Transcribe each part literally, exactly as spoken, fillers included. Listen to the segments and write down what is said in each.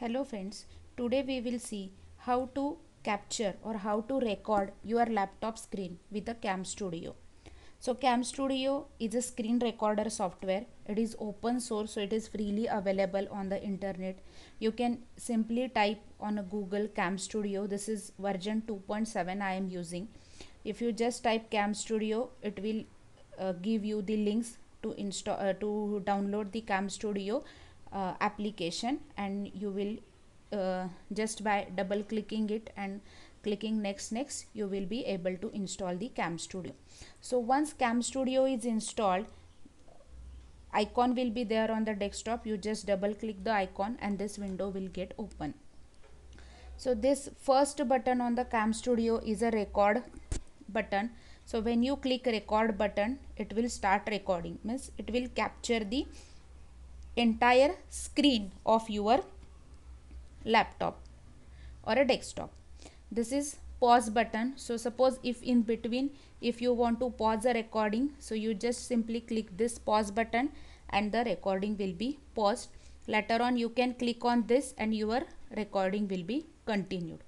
Hello friends, today we will see how to capture or how to record your laptop screen with the CamStudio. So CamStudio is a screen recorder software. It is open source, so it is freely available on the internet. You can simply type on a Google CamStudio. This is version two point seven I am using. If you just type CamStudio, it will uh, give you the links to install uh, to download the CamStudio Uh, application, and you will uh, just by double clicking it and clicking next next you will be able to install the CamStudio. So once CamStudio is installed, icon will be there on the desktop. You just double click the icon and this window will get open. So this first button on the CamStudio is a record button. So when you click record button, it will start recording, means it will capture the entire screen of your laptop or a desktop. This is pause button. So suppose if in between if you want to pause the recording, so you just simply click this pause button and the recording will be paused. Later on you can click on this and your recording will be continued.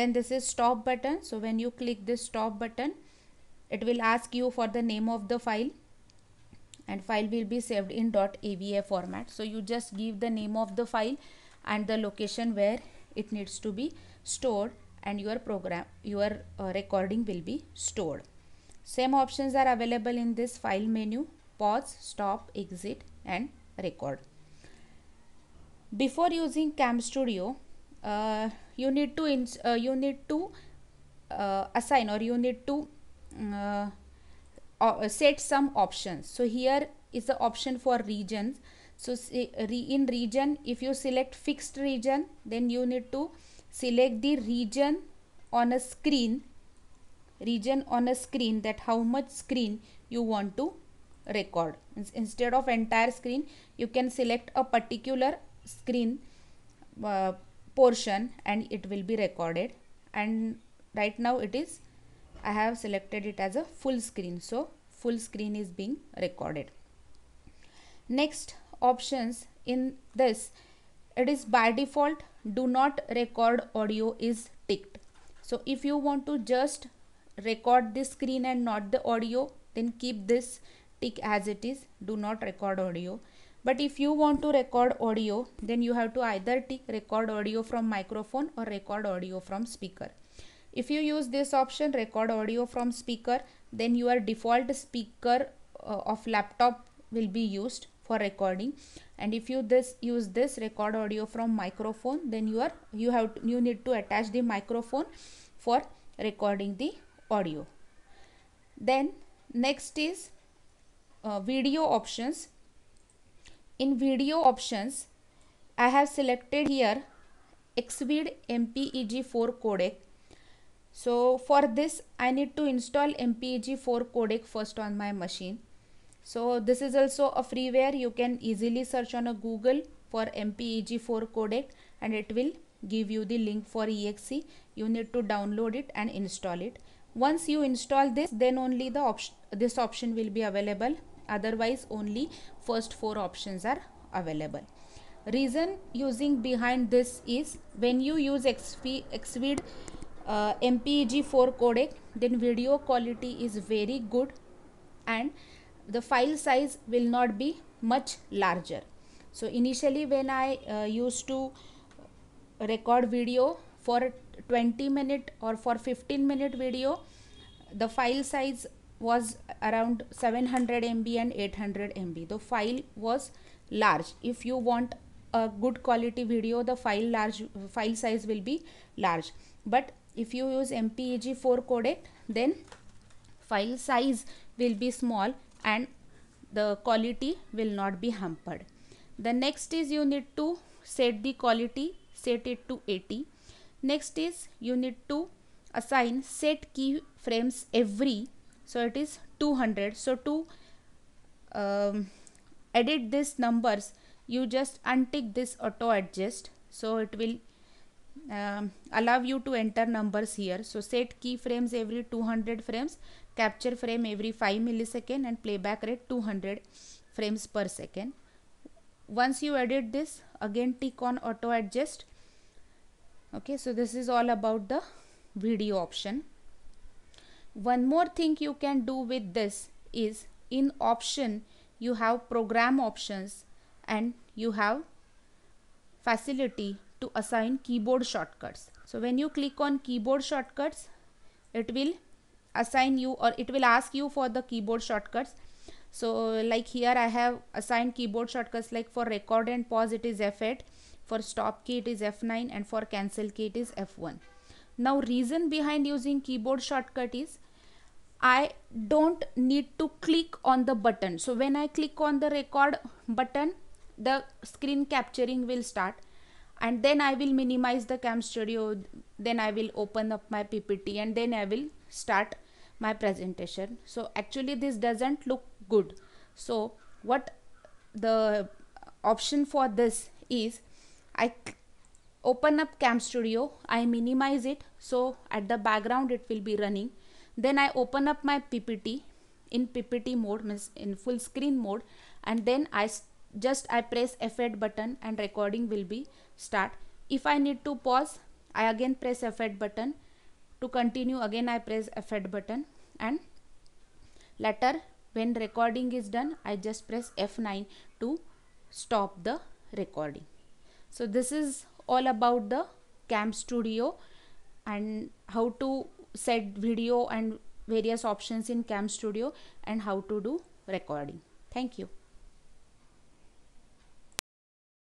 Then this is stop button. So when you click this stop button, it will ask you for the name of the file, and file will be saved in .ava format. So you just give the name of the file and the location where it needs to be stored, and your program, your uh, recording will be stored. Same options are available in this file menu: pause, stop, exit and record. Before using CamStudio, uh, you need to ins uh, you need to uh, assign or you need to uh, Uh, set some options. So here is the option for regions. So say, re, in region, if you select fixed region, then you need to select the region on a screen region on a screen that how much screen you want to record. Instead of entire screen, you can select a particular screen uh, portion and it will be recorded. And right now it is, I have selected it as a full screen, so full screen is being recorded. Next options in this, it is by default do not record audio is ticked. So if you want to just record the screen and not the audio, then keep this tick as it is, do not record audio. But if you want to record audio, then you have to either tick record audio from microphone or record audio from speaker. If you use this option, record audio from speaker, then your default speaker uh, of laptop will be used for recording. And if you this use this record audio from microphone, then you are you have to, you need to attach the microphone for recording the audio. Then next is uh, video options. In video options, I have selected here X vid M P E G four codec. So for this I need to install M P E G four codec first on my machine. So this is also a freeware. You can easily search on a Google for M P E G four codec and it will give you the link for E X E. You need to download it and install it. Once you install this, then only the option this option will be available. Otherwise only first four options are available. Reason using behind this is when you use X V I D Uh, M P E G four codec, then video quality is very good and the file size will not be much larger. So initially when I uh, used to record video for twenty minute or for fifteen minute video, the file size was around seven hundred M B and eight hundred M B. The file was large. If you want a good quality video, the file large file size will be large. But if you use M P E G four codec, then file size will be small and the quality will not be hampered. The next is you need to set the quality, set it to eighty. Next is you need to assign set key frames every, so it is two hundred. So to um, edit these numbers, you just untick this auto adjust, so it will Um, allow you to enter numbers here. So set keyframes every two hundred frames, capture frame every five milliseconds and playback rate two hundred frames per second. Once you edit this, again tick on auto adjust. Okay, so this is all about the video option. One more thing you can do with this is, in option you have program options and you have facility to assign keyboard shortcuts. So when you click on keyboard shortcuts, it will assign you, or it will ask you for the keyboard shortcuts. So like here I have assigned keyboard shortcuts, like for record and pause it is F eight, for stop key it is F nine, and for cancel key it is F one. Now reason behind using keyboard shortcut is I don't need to click on the button. So when I click on the record button, the screen capturing will start, and then I will minimize the CamStudio, then I will open up my P P T, and then I will start my presentation. So actually this doesn't look good. So what the option for this is, I open up CamStudio, I minimize it, so at the background it will be running. Then I open up my P P T in P P T mode, means in full screen mode, and then I just I press F eight button and recording will be start. If I need to pause, I again press F eight button. To continue, again I press F eight button, and later when recording is done, I just press F nine to stop the recording. So this is all about the CamStudio and how to set video and various options in CamStudio and how to do recording. Thank you.